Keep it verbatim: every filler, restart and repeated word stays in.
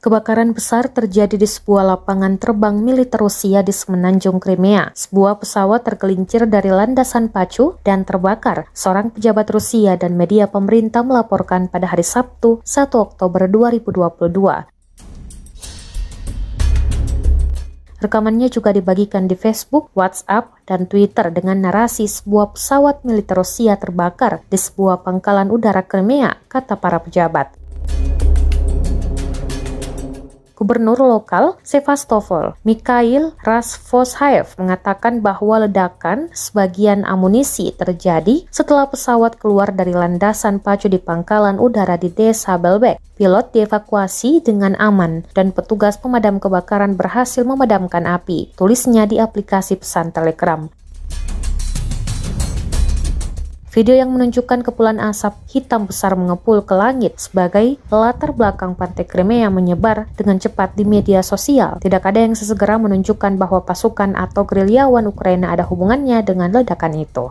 Kebakaran besar terjadi di sebuah lapangan terbang militer Rusia di semenanjung Krimea. Sebuah pesawat tergelincir dari landasan pacu dan terbakar. Seorang pejabat Rusia dan media pemerintah melaporkan pada hari Sabtu, satu Oktober dua ribu dua puluh dua. Rekamannya juga dibagikan di Facebook, WhatsApp, dan Twitter dengan narasi sebuah pesawat militer Rusia terbakar di sebuah pangkalan udara Krimea, kata para pejabat. Gubernur lokal Sevastopol, Mikhail Razvozhaev, mengatakan bahwa ledakan sebagian amunisi terjadi setelah pesawat keluar dari landasan pacu di pangkalan udara di desa Belbek. Pilot dievakuasi dengan aman dan petugas pemadam kebakaran berhasil memadamkan api, tulisnya di aplikasi pesan Telegram. Video yang menunjukkan kepulan asap hitam besar mengepul ke langit sebagai latar belakang pantai Krimea menyebar dengan cepat di media sosial. Tidak ada yang sesegera menunjukkan bahwa pasukan atau gerilyawan Ukraina ada hubungannya dengan ledakan itu.